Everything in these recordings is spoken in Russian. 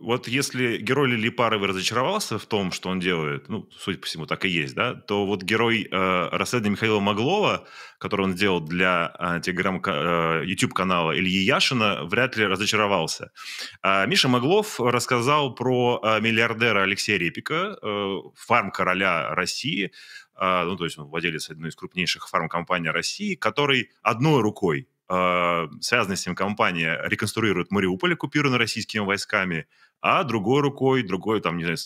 Вот если герой Лили Паровой разочаровался в том, что он делает, ну, судя по всему, так и есть, да, то вот герой расследования Михаила Маглова, который он сделал для YouTube-канала Ильи Яшина, вряд ли разочаровался. Миша Маглов рассказал про миллиардера Алексея Репика, фарм-короля России, ну, то есть он владелец одной из крупнейших фармкомпаний России, который одной рукой, связанная с ним компания, реконструирует Мариуполь, оккупированный российскими войсками, а другой рукой, другой, там, не знаю,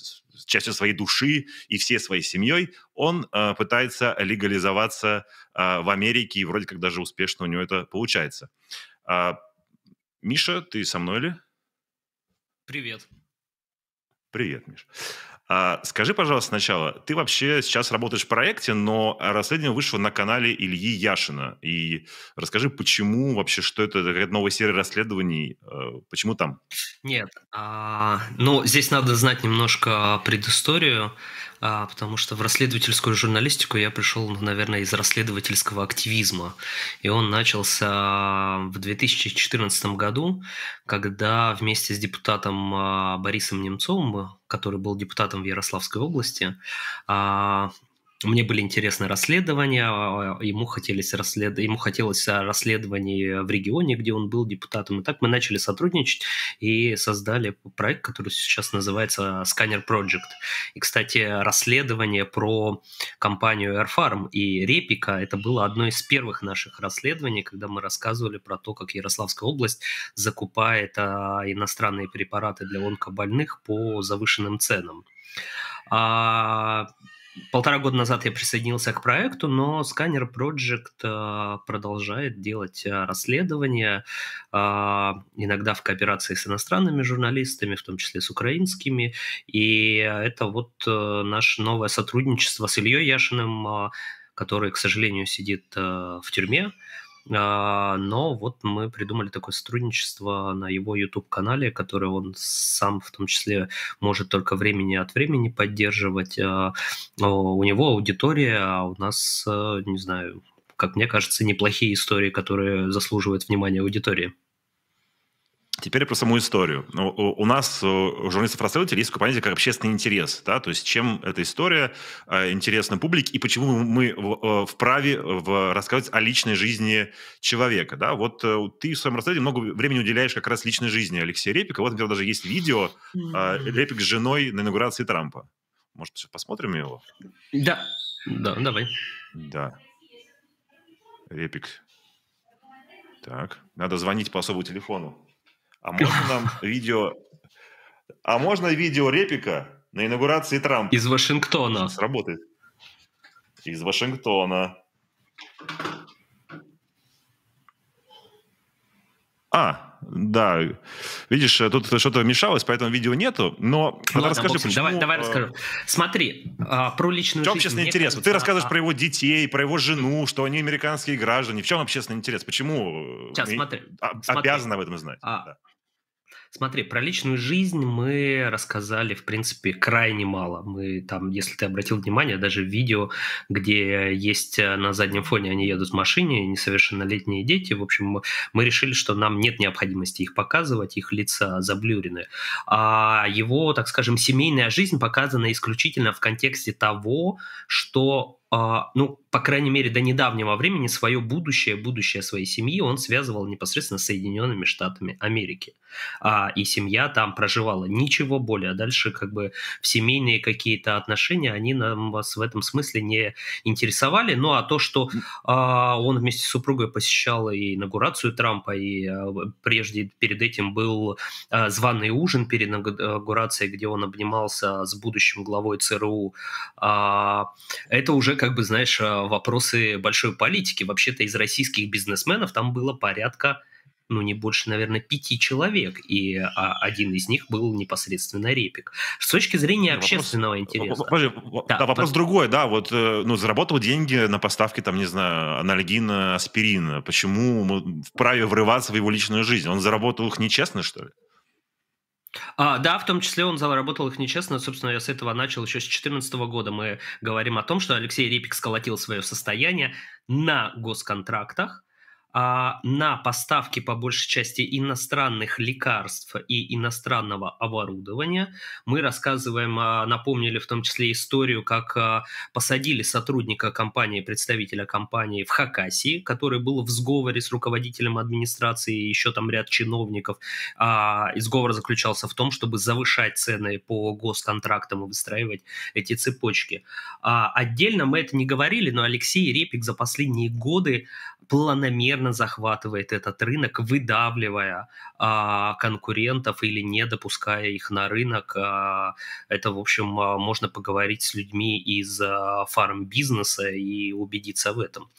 частью своей души и всей своей семьей он пытается легализоваться в Америке, и вроде как даже успешно у него это получается. Миша, ты со мной ли? Привет. Привет, Миш. Скажи, пожалуйста, сначала, ты вообще сейчас работаешь в проекте, но расследование вышло на канале Ильи Яшина. И расскажи, почему вообще, что это, какая-то новая серия расследований, почему там? Нет, ну, здесь надо знать немножко предысторию, потому что в расследовательскую журналистику я пришел, наверное, из расследовательского активизма. И он начался в 2014 году, когда вместе с депутатом Борисом Немцовым, который был депутатом в Ярославской области, мне были интересны расследования, ему хотелось расследований в регионе, где он был депутатом. И так мы начали сотрудничать и создали проект, который сейчас называется Scanner Project. И, кстати, расследование про компанию Р-Фарм и Репика, это было одно из первых наших расследований, когда мы рассказывали про то, как Ярославская область закупает иностранные препараты для онкобольных по завышенным ценам. Полтора года назад я присоединился к проекту, но Scanner Project продолжает делать расследования, иногда в кооперации с иностранными журналистами, в том числе с украинскими. И это вот наше новое сотрудничество с Ильей Яшиным, который, к сожалению, сидит в тюрьме. Но вот мы придумали такое сотрудничество на его YouTube-канале, который он сам в том числе может только времени от времени поддерживать. У него аудитория, а у нас, не знаю, как мне кажется, неплохие истории, которые заслуживают внимания аудитории. Теперь про саму историю. У нас, у журналистов-расследователей, есть такое понятие, как общественный интерес. Да? То есть чем эта история интересна публике и почему мы вправе рассказывать о личной жизни человека. Да? Вот ты в своем расследовании много времени уделяешь как раз личной жизни Алексея Репика. Вот, например, даже есть видео Репик с женой на инаугурации Трампа. Может, посмотрим его? Да. Да, давай. Да. Репик. Так. Надо звонить по особому телефону. А можно видео Репика на инаугурации Трампа? Из Вашингтона. Сработает. Из Вашингтона. Да, видишь, тут что-то мешалось, поэтому видео нету, но ладно, расскажи, почему... Давай расскажу. Смотри, про личную жизнь... В чем общественный интерес? Ты рассказываешь про его детей, про его жену, что они американские граждане. В чем общественный интерес? Почему обязаны об этом знать? Да. Смотри, про личную жизнь мы рассказали, в принципе, крайне мало. Мы там, если ты обратил внимание, даже видео, где есть на заднем фоне, они едут в машине, несовершеннолетние дети. В общем, мы решили, что нам нет необходимости их показывать, их лица заблюрены. А его, так скажем, семейная жизнь показана исключительно в контексте того, что... ну, по крайней мере, до недавнего времени свое будущее своей семьи он связывал непосредственно с Соединенными Штатами Америки. И семья там проживала. Ничего более. Дальше как бы семейные какие-то отношения, они нас в этом смысле не интересовали. Ну, а то, что он вместе с супругой посещал и инаугурацию Трампа, и прежде перед этим был званый ужин перед инаугурацией, где он обнимался с будущим главой ЦРУ, это уже как бы, знаешь, вопросы большой политики. Вообще-то из российских бизнесменов там было порядка, ну, не больше, наверное, 5 человек, и один из них был непосредственно Репик. С точки зрения общественного интереса... Вопрос другой, да, вот, ну, заработал деньги на поставке, там, не знаю, анальгина, аспирина. Почему мы вправе врываться в его личную жизнь? Он заработал их нечестно, что ли? Да, в том числе он заработал их нечестно. Собственно, я с этого начал еще с 2014 года. Мы говорим о том, что Алексей Репик сколотил свое состояние на госконтрактах, на поставки по большей части иностранных лекарств и иностранного оборудования. Мы рассказываем, напомнили в том числе историю, как посадили сотрудника компании, представителя компании в Хакасии, который был в сговоре с руководителем администрации и еще там ряд чиновников. И сговор заключался в том, чтобы завышать цены по госконтрактам и выстраивать эти цепочки. Отдельно мы это не говорили, но Алексей Репик за последние годы планомерно захватывает этот рынок, выдавливая конкурентов или не допуская их на рынок. Это, в общем, можно поговорить с людьми из фарм-бизнеса и убедиться в этом.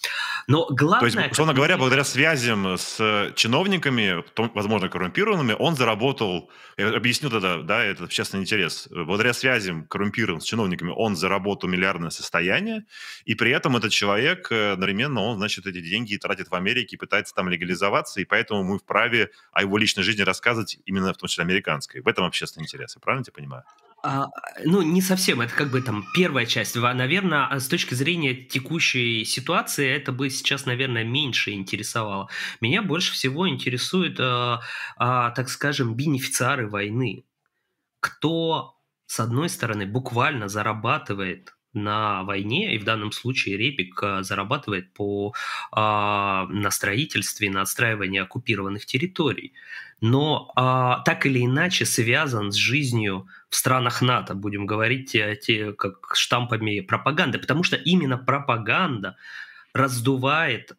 Но главное... То есть, условно говоря, благодаря связям с чиновниками, возможно, коррумпированными, он заработал, я объясню тогда, да, это общественный интерес, благодаря связям коррумпированным с чиновниками он заработал миллиардное состояние, и при этом этот человек одновременно, он, значит, эти деньги тратит в Америке и пытается там легализоваться, и поэтому мы вправе о его личной жизни рассказывать именно в том числе американской. В этом общественный интерес. Я правильно тебя понимаю? Ну, не совсем. Это как бы там первая часть. Наверное, с точки зрения текущей ситуации это бы сейчас, наверное, меньше интересовало. Меня больше всего интересуют, так скажем, бенефициары войны. Кто, с одной стороны, буквально зарабатывает на войне, и в данном случае Репик зарабатывает на строительстве, на отстраивании оккупированных территорий, но так или иначе связан с жизнью в странах НАТО, будем говорить как штампами пропаганды, потому что именно пропаганда раздувает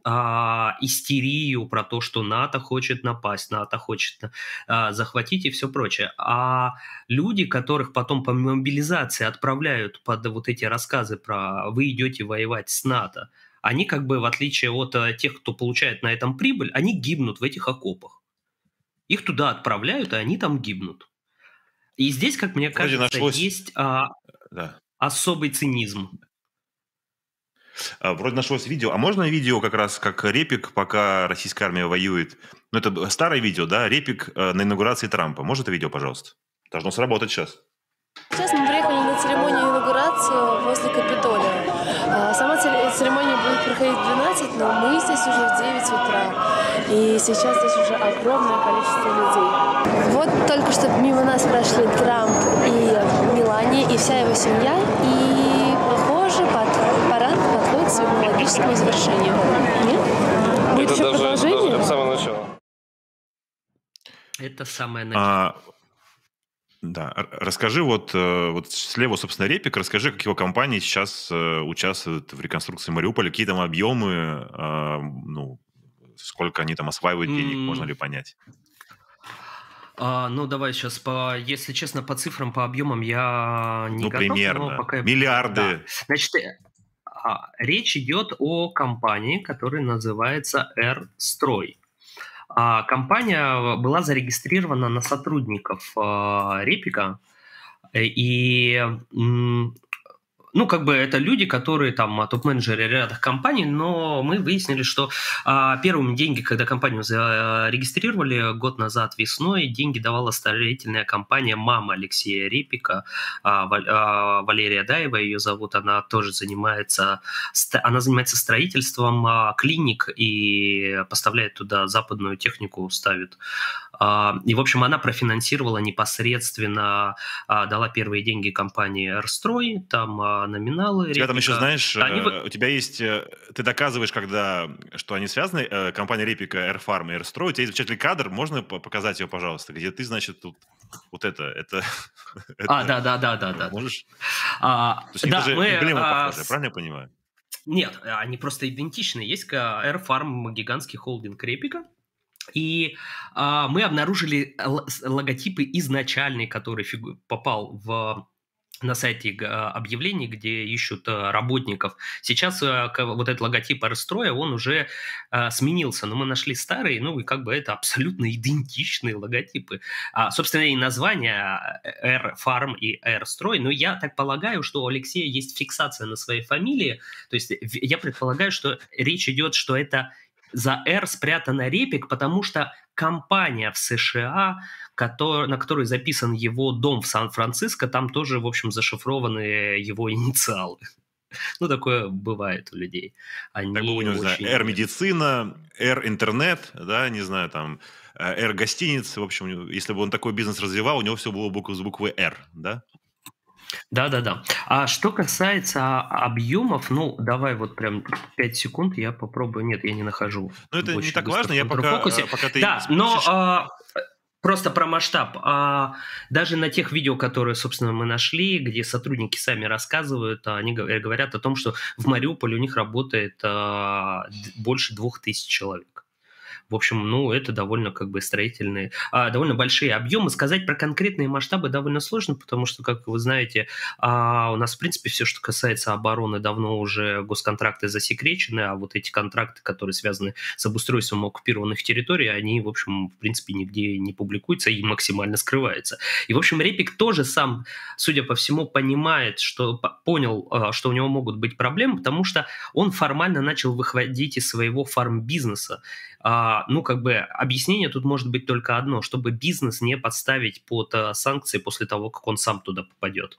истерию про то, что НАТО хочет напасть, НАТО хочет захватить и все прочее. А люди, которых потом по мобилизации отправляют под вот эти рассказы про «вы идете воевать с НАТО», они как бы, в отличие от тех, кто получает на этом прибыль, они гибнут в этих окопах. Их туда отправляют, и они там гибнут. И здесь, как мне кажется, есть особый цинизм. Вроде нашлось видео. А можно видео как раз, как Репик, пока российская армия воюет? Ну, это старое видео, да? Репик на инаугурации Трампа. Можно это видео, пожалуйста? Должно сработать сейчас. Сейчас мы приехали на церемонию инаугурации возле Капитолия. Сама церемония будет проходить в 12, но мы здесь уже в 9 утра. И сейчас здесь уже огромное количество людей. Вот только что мимо нас прошли Трамп и Мелания, и вся его семья. И, похоже, парад подходит к своему логическому завершению. Нет? Будет еще продолжение? Это самое начало. Это самое начало. Да, расскажи вот слева, собственно, Репик, расскажи, как его компании сейчас участвуют в реконструкции Мариуполя, какие там объемы, сколько они там осваивают денег, можно ли понять? Ну, давай сейчас, если честно, по цифрам, по объемам я не готов. Ну, примерно. Пока... Миллиарды. Да. Значит, речь идет о компании, которая называется «Р-Строй». Компания была зарегистрирована на сотрудников Репика, и, это люди, которые там топ-менеджеры ряда компаний, но мы выяснили, что первыми деньги, когда компанию зарегистрировали год назад весной, деньги давала строительная компания мама Алексея Репика, Валерия Даева, ее зовут, она тоже занимается строительством клиник и поставляет туда западную технику, ставит. И, в общем, она профинансировала непосредственно, дала первые деньги компании «Р-Строй», там номиналы. У тебя там еще, знаешь, у тебя есть... Ты доказываешь, что они связаны, компания Репика, Р-Фарм и Р-Строй. У тебя есть замечательный кадр, можно показать его, пожалуйста? Где ты, значит, тут вот это... Да. Можешь? То есть это же эмблема похожая, правильно я понимаю? Нет, они просто идентичны. Есть Р-Фарм, гигантский холдинг Репика. И мы обнаружили логотипы изначальные, который попал на сайте объявлений, где ищут работников. Сейчас вот этот логотип Р-Строя, он уже сменился, но мы нашли старые, и как бы это абсолютно идентичные логотипы. Собственно, и названия Р-Фарм и Р-Строй, но я так полагаю, что у Алексея есть фиксация на своей фамилии, то есть я предполагаю, что речь идет, что это за «Р» спрятано «Репик», потому что компания в США, на которой записан его дом в Сан-Франциско, там тоже, в общем, зашифрованы его инициалы. Ну, такое бывает у людей. Они так, не очень... Р-медицина, Р-интернет, да, не знаю, там, Р-гостиниц. В общем, если бы он такой бизнес развивал, у него все было бы с буквы Р, да? Да-да-да. А что касается объемов, ну, давай вот прям 5 секунд, я попробую. Нет, я не нахожу. Ну, это не так важно, я пока ты... Да, но... Просто про масштаб. Даже на тех видео, которые, собственно, мы нашли, где сотрудники сами рассказывают, они говорят о том, что в Мариуполе у них работает больше 2000 человек. В общем, ну, это довольно как бы строительные, довольно большие объемы. Сказать про конкретные масштабы довольно сложно, потому что, как вы знаете, у нас, в принципе, все, что касается обороны, давно уже госконтракты засекречены, а вот эти контракты, которые связаны с обустройством оккупированных территорий, они, в общем, в принципе, нигде не публикуются и максимально скрываются. И, в общем, Репик тоже сам, судя по всему, понял, что у него могут быть проблемы, потому что он формально начал выходить из своего фармбизнеса. Ну, как бы, объяснение тут может быть только одно, чтобы бизнес не подставить под санкции после того, как он сам туда попадет.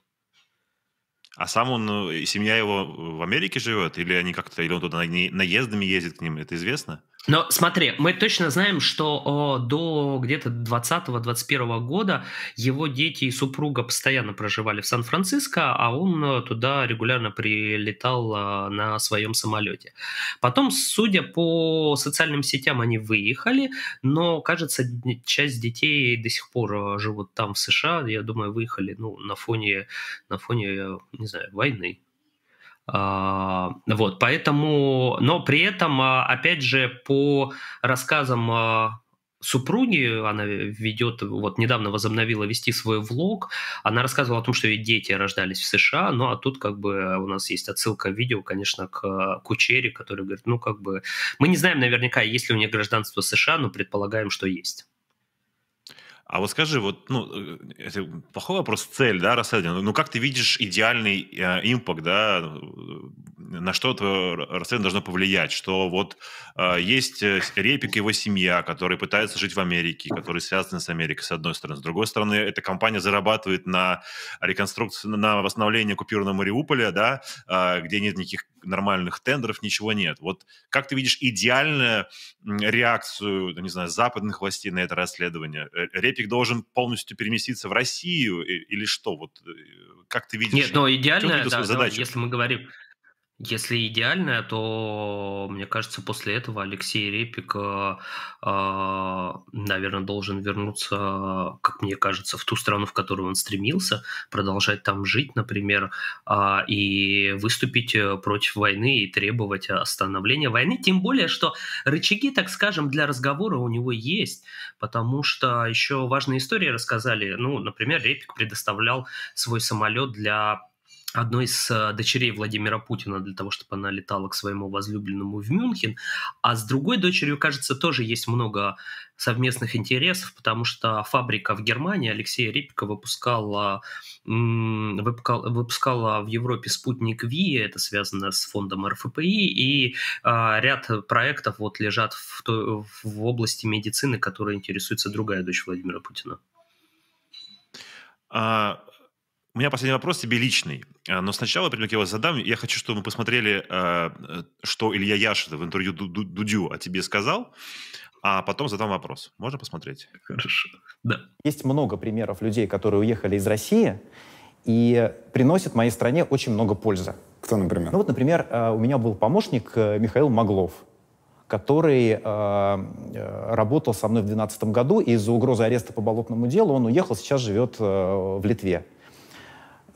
А сам он, семья его в Америке живет? Или они как-то, или он туда наездами ездит к ним? Это известно? Но смотри, мы точно знаем, что до где-то 2020-2021 года его дети и супруга постоянно проживали в Сан-Франциско, а он туда регулярно прилетал на своем самолете. Потом, судя по социальным сетям, они выехали, но, кажется, часть детей до сих пор живут там, в США. Я думаю, выехали ну, на фоне, не знаю, войны. Вот, поэтому, но при этом, опять же, по рассказам супруги, она ведет, вот недавно возобновила вести свой влог, она рассказывала о том, что ее дети рождались в США, ну а тут как бы у нас есть отсылка видео, конечно, к Кучере, который говорит, ну как бы, мы не знаем наверняка, есть ли у нее гражданство США, но предполагаем, что есть. А вот скажи, вот, ну, это плохой вопрос, цель, да, расследования. Ну, как ты видишь идеальный импакт, да, на что твое расследование должно повлиять? Что вот есть Репик и его семья, которые пытаются жить в Америке, которые связаны с Америкой, с одной стороны. С другой стороны, эта компания зарабатывает на реконструкцию, на восстановление оккупированного Мариуполя, да, где нет никаких нормальных тендеров, ничего нет. Вот как ты видишь идеальную реакцию, не знаю, западных властей на это расследование? Репик должен полностью переместиться в Россию или что? Вот как ты видишь? Нет, но идеальная, да, если мы говорим, если идеальная, то мне кажется, после этого Алексей Репик, наверное, должен вернуться, как мне кажется, в ту страну, в которую он стремился, продолжать там жить, например, и выступить против войны и требовать остановления войны. Тем более, что рычаги, так скажем, для разговора у него есть, потому что еще важные истории рассказали. Ну, например, Репик предоставлял свой самолет для одной из дочерей Владимира Путина для того, чтобы она летала к своему возлюбленному в Мюнхен, а с другой дочерью, кажется, тоже есть много совместных интересов, потому что фабрика в Германии Алексея Репика выпускала в Европе спутник Ви, это связано с фондом РФПИ, и ряд проектов вот лежат в области медицины, которой интересуется другая дочь Владимира Путина. У меня последний вопрос тебе личный, но сначала, прежде чем я его задам, я хочу, чтобы мы посмотрели, что Илья Яшин в интервью Дудю о тебе сказал, а потом задам вопрос. Можно посмотреть? Хорошо. Да. Есть много примеров людей, которые уехали из России и приносят моей стране очень много пользы. Кто, например? Ну вот, например, у меня был помощник Михаил Маглов, который работал со мной в 2012 году, и из-за угрозы ареста по болотному делу он уехал, сейчас живет в Литве.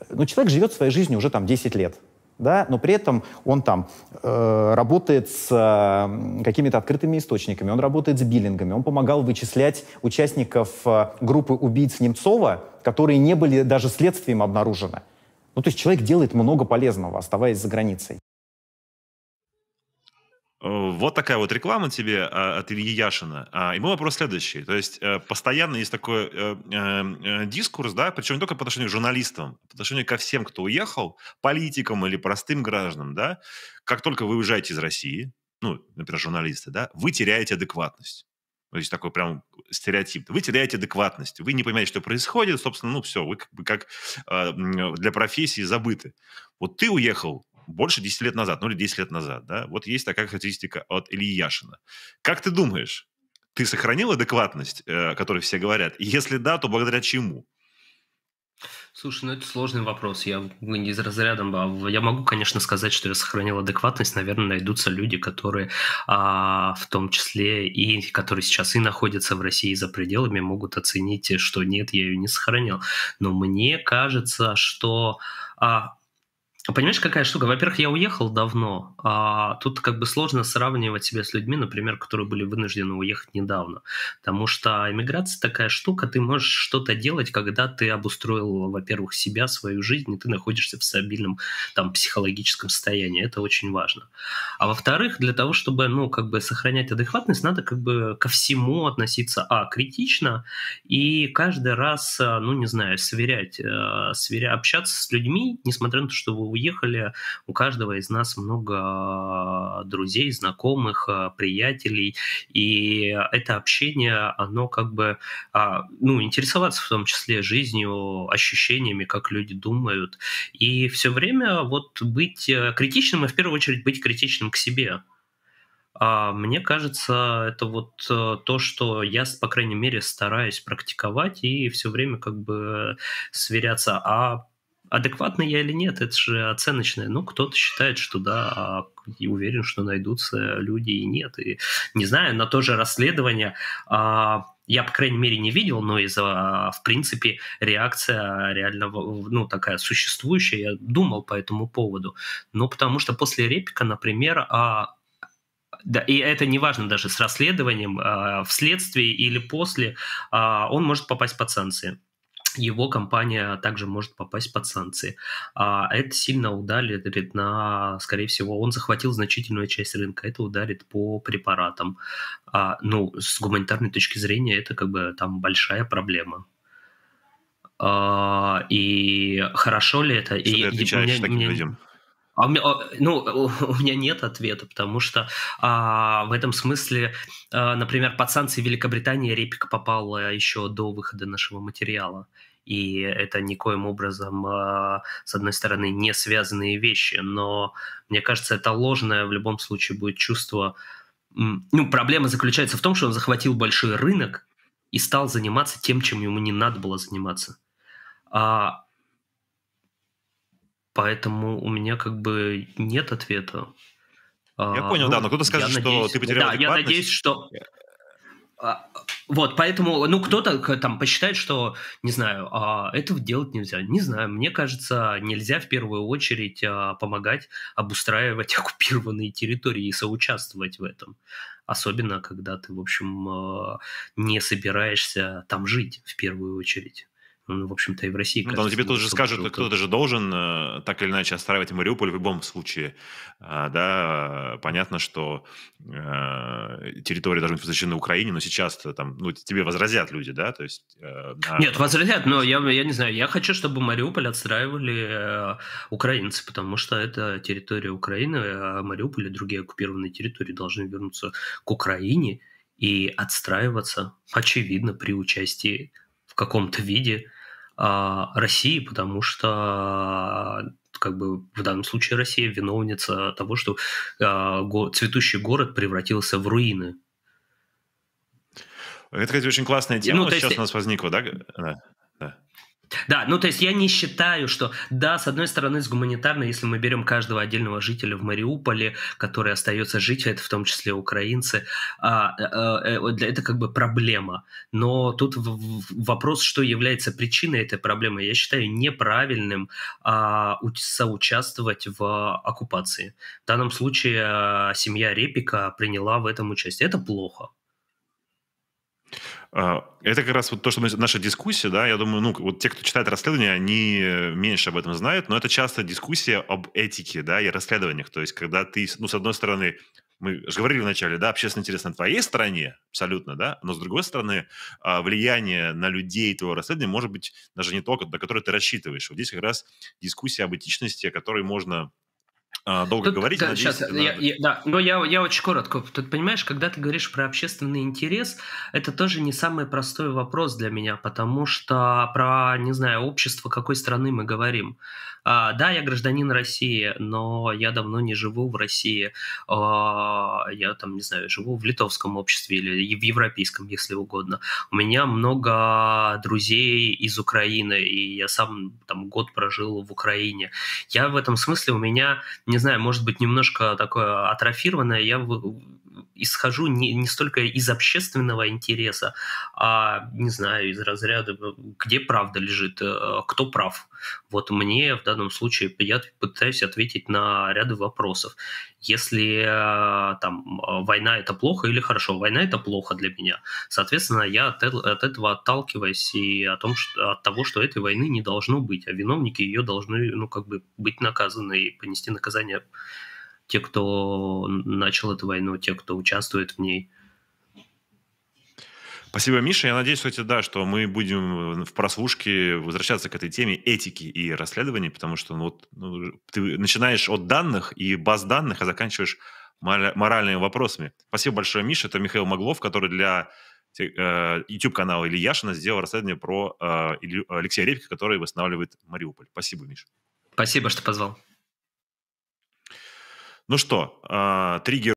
Ну, человек живет своей жизнью уже там 10 лет, да, но при этом он там работает с какими-то открытыми источниками, он работает с биллингами, он помогал вычислять участников группы убийц Немцова, которые не были даже следствием обнаружены. Ну, то есть человек делает много полезного, оставаясь за границей. Вот такая вот реклама тебе от Ильи Яшина. И мой вопрос следующий. То есть постоянно есть такой дискурс, да, причем не только по отношению к журналистам, по отношению ко всем, кто уехал, политикам или простым гражданам, да, как только вы уезжаете из России, ну, например, журналисты, да, вы теряете адекватность. Ну, здесь такой прям стереотип. Вы теряете адекватность, вы не понимаете, что происходит, собственно, ну все, вы как бы как для профессии забыты. Вот ты уехал больше 10 лет назад, ну или 10 лет назад, да? Вот есть такая характеристика от Ильи Яшина. Как ты думаешь, ты сохранил адекватность, о которой все говорят? И если да, то благодаря чему? Слушай, ну это сложный вопрос. Я не из разряда, я могу, конечно, сказать, что я сохранил адекватность. Наверное, найдутся люди, которые, в том числе и которые сейчас и находятся в России за пределами, могут оценить, что нет, я ее не сохранил. Но мне кажется, что... Понимаешь, какая штука? Во-первых, я уехал давно, тут как бы сложно сравнивать себя с людьми, например, которые были вынуждены уехать недавно, потому что эмиграция такая штука, ты можешь что-то делать, когда ты обустроил, во-первых, себя, свою жизнь, и ты находишься в стабильном там психологическом состоянии, это очень важно. А во-вторых, для того, чтобы, ну, как бы сохранять адекватность, надо как бы ко всему относиться, критично, и каждый раз, ну, не знаю, сверять, общаться с людьми, несмотря на то, что вы уехали, у каждого из нас много друзей, знакомых, приятелей, и это общение, оно как бы, ну, интересоваться в том числе жизнью, ощущениями, как люди думают, и все время вот быть критичным, и в первую очередь быть критичным к себе. Мне кажется, это вот то, что я, по крайней мере, стараюсь практиковать и все время как бы сверяться, адекватный я или нет, это же оценочное. Ну, кто-то считает, что да, и уверен, что найдутся люди и нет. И, не знаю, на то же расследование я, по крайней мере, не видел, но в принципе, реакция реально, ну, такая существующая, я думал по этому поводу. Ну, потому что после Репика, например, да, и это не важно даже с расследованием, вследствие или после, он может попасть под санкции. Его компания также может попасть под санкции. Это сильно ударит скорее всего, он захватил значительную часть рынка, это ударит по препаратам. Ну, с гуманитарной точки зрения, это как бы там большая проблема. И хорошо ли это? Что ты отвечаешь таким людям? У меня нет ответа, потому что в этом смысле, например, под санкции Великобритании Репик попал еще до выхода нашего материала. И это никоим образом, с одной стороны, не связанные вещи. Но, мне кажется, это ложное в любом случае будет чувство... Ну, проблема заключается в том, что он захватил большой рынок и стал заниматься тем, чем ему не надо было заниматься. Поэтому у меня как бы нет ответа. Я понял, но кто-то скажет, что надеюсь, ты потерял адекватность. Я надеюсь, что... Вот, поэтому, ну, кто-то там посчитает, что, не знаю, этого делать нельзя. Не знаю, мне кажется, нельзя в первую очередь помогать обустраивать оккупированные территории и соучаствовать в этом. Особенно, когда ты, в общем, не собираешься там жить в первую очередь. Ну, в общем-то, и в России... Ну, кажется, тебе тоже скажут, кто-то же должен так или иначе отстраивать Мариуполь в любом случае. Да, понятно, что территория должна быть посвящена Украине, но сейчас-то там, ну, тебе возразят люди, да? То есть, нет, возразят, но я не знаю, я хочу, чтобы Мариуполь отстраивали украинцы, потому что это территория Украины, а Мариуполь и другие оккупированные территории должны вернуться к Украине и отстраиваться, очевидно, при участии в каком-то виде России, потому что как бы в данном случае Россия виновница того, что цветущий город превратился в руины. Это, кстати, очень классная тема, ну, сейчас у нас возникла, да? Да, ну то есть я не считаю, что, да, с одной стороны, с гуманитарной, если мы берем каждого отдельного жителя в Мариуполе, который остается жить, это в том числе украинцы, это как бы проблема. Но тут вопрос, что является причиной этой проблемы, я считаю неправильным соучаствовать в оккупации. В данном случае семья Репика приняла в этом участие. Это плохо. Это как раз вот то, что наша дискуссия, да, я думаю, ну, вот те, кто читает расследования, они меньше об этом знают, но это часто дискуссия об этике, да, и расследованиях, то есть, когда ты, ну, с одной стороны, мы же говорили вначале, да, общественный интерес на твоей стороне, абсолютно, да, но с другой стороны, влияние на людей твоего расследования может быть даже не только, на которое ты рассчитываешь. Вот здесь как раз дискуссия об этичности, о которой можно долго говорить. Да, сейчас, я очень коротко. Тут, понимаешь, когда ты говоришь про общественный интерес, это тоже не самый простой вопрос для меня, потому что про, не знаю, общество какой страны мы говорим. Да, я гражданин России, но я давно не живу в России. Я там, не знаю, живу в литовском обществе или в европейском, если угодно. У меня много друзей из Украины, и я сам там год прожил в Украине. Я в этом смысле, у меня, не знаю, может быть, немножко такое атрофированное, я исхожу не столько из общественного интереса, а, не знаю, из разряда, где правда лежит, кто прав. Вот мне в данном случае я пытаюсь ответить на ряд вопросов. Если там война – это плохо или хорошо, война – это плохо для меня. Соответственно, я от этого отталкиваюсь и от того, что этой войны не должно быть, а виновники ее должны, ну, как бы быть наказаны и понести наказание те, кто начал эту войну, те, кто участвует в ней. Спасибо, Миша. Я надеюсь, кстати, да, что мы будем в прослушке возвращаться к этой теме этики и расследований, потому что ты начинаешь от данных и баз данных, а заканчиваешь моральными вопросами. Спасибо большое, Миша. Это Михаил Маглов, который для YouTube-канала Ильи Яшина сделал расследование про Алексея Репика, который восстанавливает Мариуполь. Спасибо, Миша. Спасибо, что позвал. Ну что, триггер.